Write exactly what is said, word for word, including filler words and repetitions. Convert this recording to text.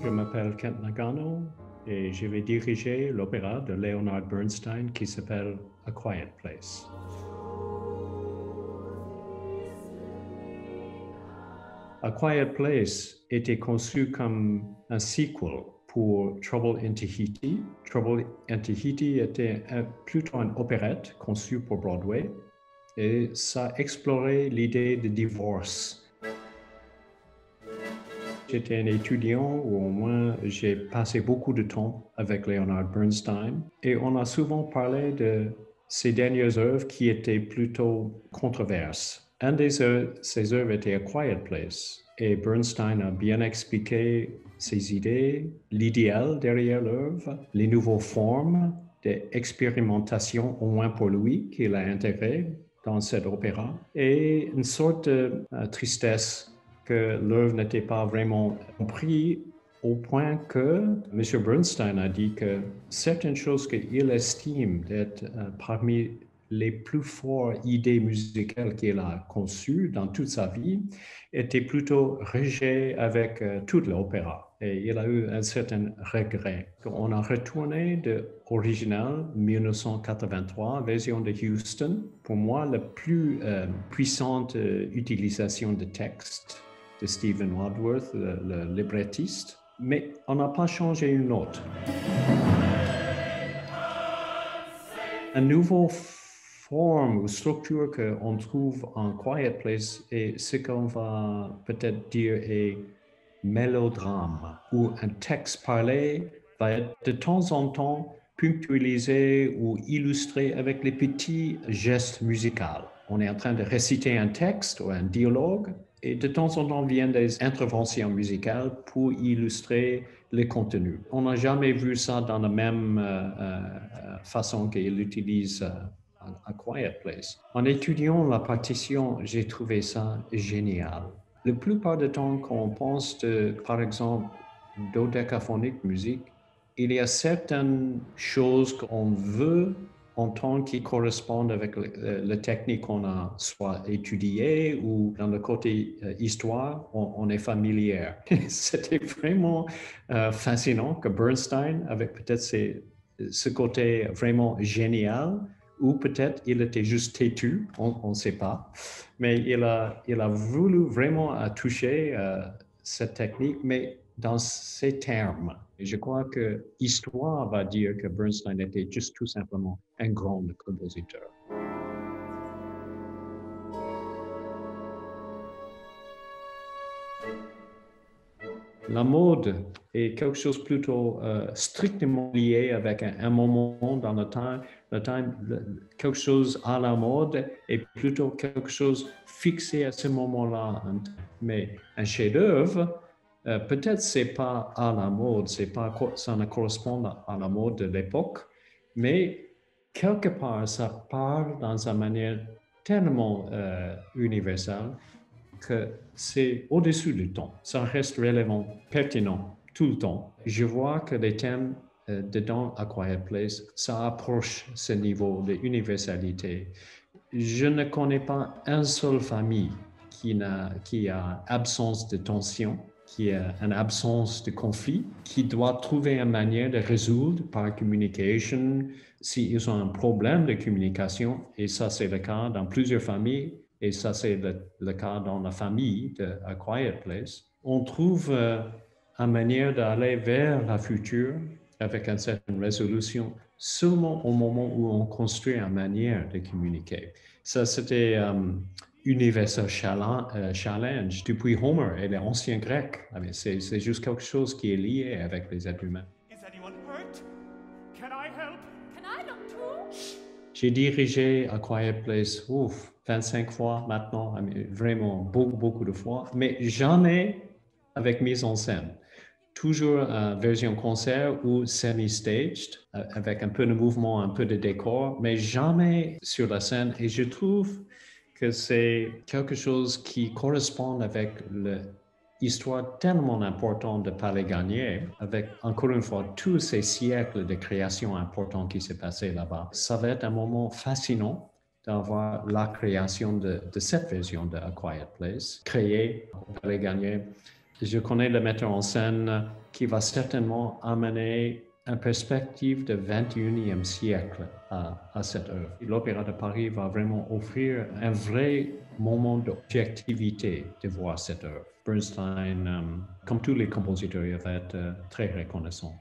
Je m'appelle Kent Nagano et je vais diriger l'opéra de Leonard Bernstein qui s'appelle A Quiet Place. A Quiet Place était conçu comme un sequel pour Trouble in Tahiti. Trouble in Tahiti était un, plutôt une opérette conçue pour Broadway et ça explorait l'idée de divorce. J'étais un étudiant ou au moins j'ai passé beaucoup de temps avec Leonard Bernstein et on a souvent parlé de ses dernières œuvres qui étaient plutôt controverses. Un de ses œuvres était A Quiet Place et Bernstein a bien expliqué ses idées, l'idéal derrière l'œuvre, les nouvelles formes d'expérimentation, au moins pour lui, qu'il a intégré dans cet opéra et une sorte de tristesse que l'œuvre n'était pas vraiment comprise au point que M. Bernstein a dit que certaines choses qu'il estime d'être parmi les plus fortes idées musicales qu'il a conçues dans toute sa vie étaient plutôt rejetées avec euh, toute l'opéra. Et il a eu un certain regret. On a retourné de l'original mille neuf cent quatre-vingt-trois, version de Houston, pour moi la plus euh, puissante euh, utilisation de texte de Stephen Wadsworth, le, le librettiste. Mais on n'a pas changé une note. Un nouveau forme ou structure qu'on trouve en Quiet Place et ce qu'on va peut-être dire est mélodrame, où un texte parlé va être de temps en temps punctualisé ou illustré avec les petits gestes musicaux. On est en train de réciter un texte ou un dialogue et de temps en temps viennent des interventions musicales pour illustrer le contenu. On n'a jamais vu ça dans la même euh, façon qu'il utilise euh, A Quiet Place. En étudiant la partition, j'ai trouvé ça génial. La plupart du temps qu'on pense de, par exemple, dodécaphonique musique, il y a certaines choses qu'on veut entendre qui correspondent avec le, la technique qu'on a soit étudiée ou dans le côté euh, histoire, on, on est familier. C'était vraiment euh, fascinant que Bernstein, avec peut-être ce côté vraiment génial, ou peut-être il était juste têtu, on ne sait pas. Mais il a, il a voulu vraiment toucher euh, cette technique, mais dans ces termes. Et je crois que l'histoire va dire que Bernstein était juste tout simplement un grand compositeur. La mode est quelque chose plutôt euh, strictement lié avec un, un moment dans le temps. Le temps, le, quelque chose à la mode est plutôt quelque chose fixé à ce moment-là. Mais un chef-d'œuvre, euh, peut-être c'est pas à la mode, c'est pas ça ne correspond à la mode de l'époque, mais quelque part ça part dans une manière tellement euh, universelle que c'est au-dessus du temps, ça reste relevant, pertinent, tout le temps. Je vois que les thèmes euh, dedans A Quiet Place, ça approche ce niveau d'universalité. Je ne connais pas une seule famille qui, n'a, qui a absence de tension, qui a une absence de conflit, qui doit trouver une manière de résoudre par communication, s'ils ont un problème de communication, et ça c'est le cas dans plusieurs familles, et ça, c'est le, le cas dans la famille de A Quiet Place. On trouve euh, une manière d'aller vers le futur avec une certaine résolution seulement au moment où on construit une manière de communiquer. Ça, c'était euh, Universal Challenge depuis Homer et les anciens Grecs. C'est, c'est juste quelque chose qui est lié avec les êtres humains. Is anyone hurt? Can I help? Can I look too? J'ai dirigé A Quiet Place, ouf, vingt-cinq fois maintenant, vraiment beaucoup, beaucoup de fois, mais jamais avec mise en scène. Toujours euh, version concert ou semi-staged, euh, avec un peu de mouvement, un peu de décor, mais jamais sur la scène. Et je trouve que c'est quelque chose qui correspond avec l'histoire tellement importante de Palais Garnier, avec encore une fois tous ces siècles de création importante qui s'est passé là-bas. Ça va être un moment fascinant d'avoir la création de, de cette version de A Quiet Place, créée au Palais Garnier Je connais le metteur en scène qui va certainement amener une perspective du vingt et unième siècle à, à cette œuvre. L'Opéra de Paris va vraiment offrir un vrai moment d'objectivité de voir cette œuvre. Bernstein, comme tous les compositeurs, il va être très reconnaissant.